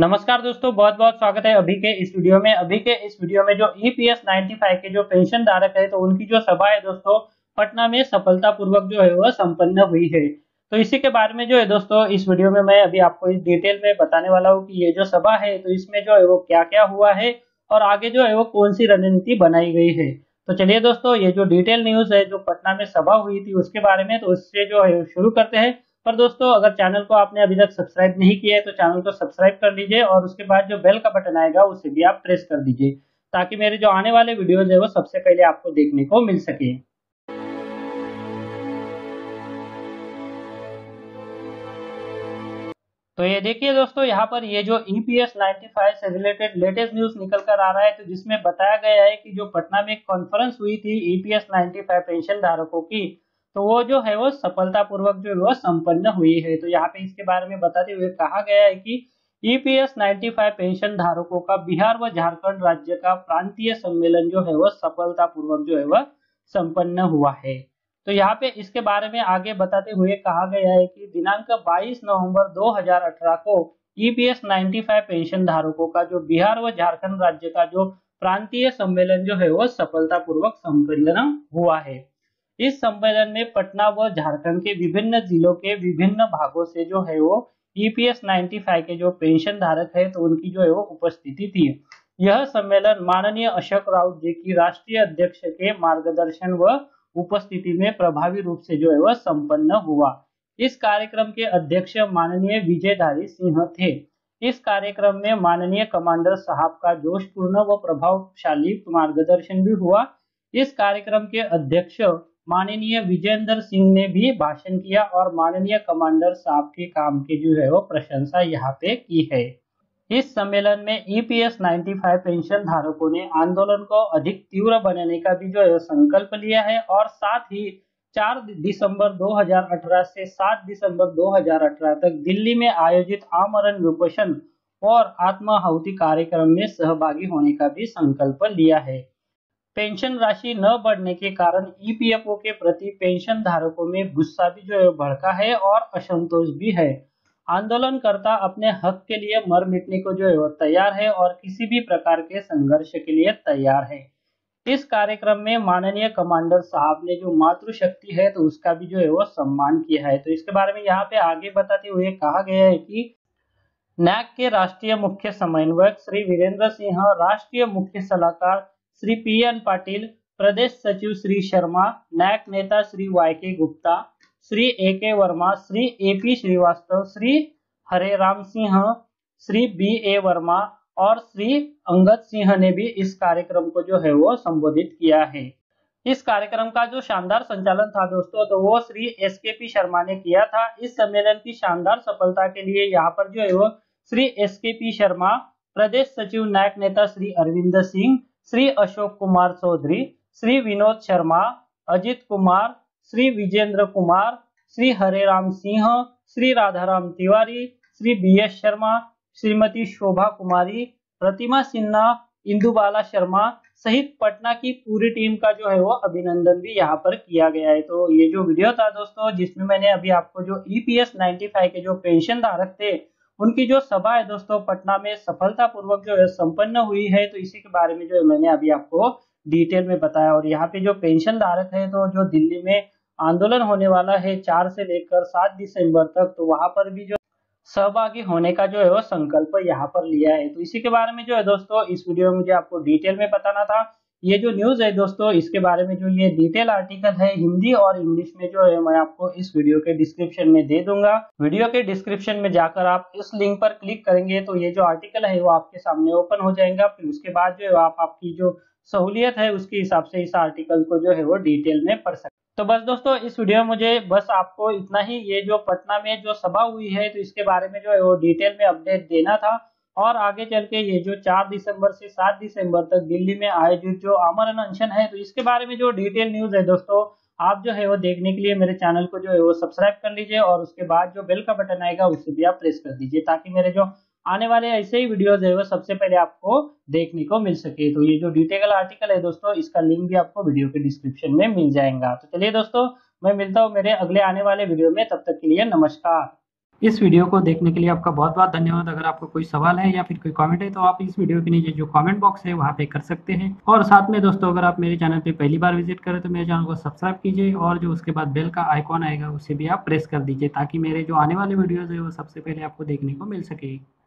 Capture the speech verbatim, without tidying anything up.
नमस्कार दोस्तों, बहुत बहुत स्वागत है अभी के इस वीडियो में। अभी के इस वीडियो में जो E P S ninety five के जो पेंशन धारक है तो उनकी जो सभा है दोस्तों पटना में सफलतापूर्वक जो है वह संपन्न हुई है। तो इसी के बारे में जो है दोस्तों इस वीडियो में मैं अभी आपको इस डिटेल में बताने वाला हूँ कि ये जो सभा है तो इसमें जो है वो क्या क्या हुआ है और आगे जो है वो कौन सी रणनीति बनाई गई है। तो चलिए दोस्तों, ये जो डिटेल न्यूज है जो पटना में सभा हुई थी उसके बारे में, तो उससे जो है शुरू करते हैं। पर दोस्तों अगर चैनल को आपने अभी तक सब्सक्राइब नहीं किया है तो चैनल को सब्सक्राइब कर लीजिए और उसके बाद जो बेल का बटन आएगा उसे भी आप प्रेस कर दीजिए ताकि मेरे जो आने वाले वीडियोज है वो सबसे पहले आपको देखने को मिल सके। तो ये देखिए दोस्तों, यहाँ पर ये जो E P S ninety five से रिलेटेड लेटेस्ट न्यूज निकल कर आ रहा है, तो जिसमें बताया गया है कि जो पटना में कॉन्फ्रेंस हुई थी E P S ninety five pension धारकों की, तो वो जो है वो सफलतापूर्वक जो है वो संपन्न हुई है। तो यहाँ पे इसके बारे में बताते हुए कहा गया है कि E P S ninety five pension धारकों का बिहार व झारखंड राज्य का प्रांतीय सम्मेलन जो है वो सफलतापूर्वक जो है वह संपन्न हुआ है। तो यहाँ पे इसके बारे में आगे बताते हुए कहा गया है कि दिनांक बाईस नवंबर दो हज़ार अठारह को E P S ninety five pension धारकों का जो बिहार व झारखंड राज्य का जो प्रांतीय सम्मेलन जो है वो सफलतापूर्वक संपन्न हुआ है। इस सम्मेलन में पटना व झारखंड के विभिन्न जिलों के विभिन्न भागों से जो है वो E P S ninety five के जो पेंशन धारक है तो उनकी जो है वो उपस्थिति थी। यह सम्मेलन माननीय अशोक राउत जी की राष्ट्रीय अध्यक्ष के मार्गदर्शन व उपस्थिति में प्रभावी रूप से जो है वह संपन्न हुआ। इस कार्यक्रम के अध्यक्ष माननीय विजयधारी सिंह थे। इस कार्यक्रम में माननीय कमांडर साहब का जोशपूर्ण व प्रभावशाली मार्गदर्शन भी हुआ। इस कार्यक्रम के अध्यक्ष माननीय विजेंद्र सिंह ने भी भाषण किया और माननीय कमांडर साहब के काम की जो है वो प्रशंसा यहाँ पे की है। इस सम्मेलन में E P S ninety five pension धारकों ने आंदोलन को अधिक तीव्र बनाने का भी जो है संकल्प लिया है और साथ ही चार दिसंबर दो हज़ार अठारह से सात दिसंबर दो हज़ार अठारह तक दिल्ली में आयोजित आमरण विपोषण और आत्माहुति कार्यक्रम में सहभागी होने का भी संकल्प लिया है। पेंशन राशि न बढ़ने के कारण ई पी एफ ओ के प्रति पेंशन धारकों में गुस्सा भी जो है भड़का है और असंतोष भी है। आंदोलनकर्ता अपने हक के लिए मर मिटने को जो है वो तैयार है और किसी भी प्रकार के संघर्ष के लिए तैयार है। इस कार्यक्रम में माननीय कमांडर साहब ने जो मातृशक्ति है तो उसका भी जो है वो सम्मान किया है। तो इसके बारे में यहाँ पे आगे बताते हुए कहा गया है कि नैक के राष्ट्रीय मुख्य समन्वयक श्री वीरेंद्र सिंह, राष्ट्रीय मुख्य सलाहकार श्री पी एन पाटिल, प्रदेश सचिव श्री शर्मा, नैक नेता Shri Y K Gupta, Shri AK Verma, Shri AP Srivastava, Shri Hare Ram Singh, Shri B A Verma और श्री अंगद सिंह ने भी इस कार्यक्रम को जो है वो संबोधित किया है। इस कार्यक्रम का जो शानदार संचालन था दोस्तों तो वो Shri S K P Sharma ने किया था। इस सम्मेलन की शानदार सफलता के लिए यहाँ पर जो है वो Shri S K P Sharma, प्रदेश सचिव नायक नेता श्री अरविंद सिंह, श्री अशोक कुमार चौधरी, श्री विनोद शर्मा, अजित कुमार, श्री विजेंद्र कुमार, श्री हरे राम सिंह, श्री राधाराम तिवारी, श्री बी एस शर्मा, श्रीमती शोभा कुमारी, प्रतिमा सिन्हा, इंदुबाला शर्मा सहित पटना की पूरी टीम का जो है वो अभिनंदन भी यहाँ पर किया गया है। तो ये जो वीडियो था दोस्तों जिसमें मैंने अभी आपको जो E P S ninety five के जो पेंशन धारक थे उनकी जो सभा है दोस्तों पटना में सफलतापूर्वक जो है संपन्न हुई है, तो इसी के बारे में जो है मैंने अभी आपको डिटेल में बताया। और यहाँ पे जो पेंशन धारक है तो जो दिल्ली में आंदोलन होने वाला है चार से लेकर सात दिसंबर तक, तो वहां पर भी जो सहभागी होने का जो है वो संकल्प यहाँ पर लिया है। तो इसी के बारे में जो है दोस्तों इस वीडियो में मुझे आपको डिटेल में बताना था। ये जो न्यूज है दोस्तों इसके बारे में जो ये डिटेल आर्टिकल है हिंदी और इंग्लिश में जो है मैं आपको इस वीडियो के डिस्क्रिप्शन में दे दूंगा। वीडियो के डिस्क्रिप्शन में जाकर आप इस लिंक पर क्लिक करेंगे तो ये जो आर्टिकल है वो आपके सामने ओपन हो जाएगा। फिर उसके बाद जो है आप आपकी जो सहूलियत है उसके हिसाब से इस आर्टिकल को जो है वो डिटेल में पढ़ सकते। तो बस दोस्तों इस वीडियो में मुझे बस आपको इतना ही, ये जो पटना में जो सभा हुई है तो इसके बारे में जो है वो डिटेल में अपडेट देना था। और आगे चल के ये जो चार दिसंबर से सात दिसंबर तक दिल्ली में आयोजित जो आमरण अनशन है तो इसके बारे में जो डिटेल न्यूज है दोस्तों आप जो है वो देखने के लिए मेरे चैनल को जो है वो सब्सक्राइब कर लीजिए और उसके बाद जो बेल का बटन आएगा उसे भी आप प्रेस कर दीजिए ताकि मेरे जो आने वाले ऐसे ही वीडियोज है वो सबसे पहले आपको देखने को मिल सके। तो ये जो डिटेल आर्टिकल है दोस्तों इसका लिंक भी आपको वीडियो के डिस्क्रिप्शन में मिल जाएगा। तो चलिए दोस्तों, मैं मिलता हूँ मेरे अगले आने वाले वीडियो में, तब तक के लिए नमस्कार। इस वीडियो को देखने के लिए आपका बहुत बहुत धन्यवाद। अगर आपको कोई सवाल है या फिर कोई कमेंट है तो आप इस वीडियो के नीचे जो कमेंट बॉक्स है वहाँ पे कर सकते हैं। और साथ में दोस्तों, अगर आप मेरे चैनल पे पहली बार विजिट करें तो मेरे चैनल को सब्सक्राइब कीजिए और जो उसके बाद बेल का आइकॉन आएगा उसे भी आप प्रेस कर दीजिए, ताकि मेरे जो आने वाले वीडियोज़ है वो सबसे पहले आपको देखने को मिल सके।